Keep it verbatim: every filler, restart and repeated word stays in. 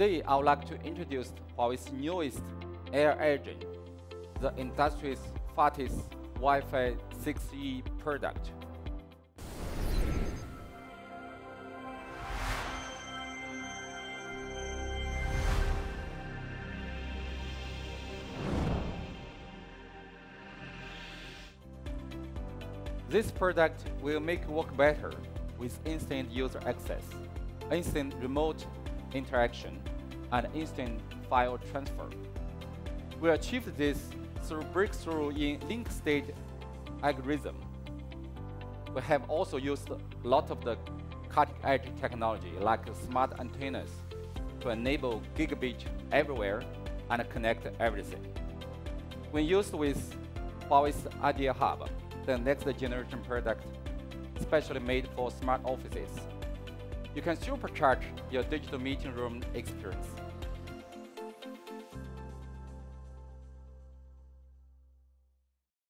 Today, I would like to introduce Huawei's newest AirEngine, the industry's fastest Wi-Fi six E product. This product will make work better with instant user access, instant remote interaction, and instant file transfer. We achieved this through breakthrough in link state algorithm. We have also used a lot of the cutting-edge technology like smart antennas to enable gigabit everywhere and connect everything. When used with Huawei's Idea Hub, the next generation product specially made for smart offices, you can supercharge your digital meeting room experience.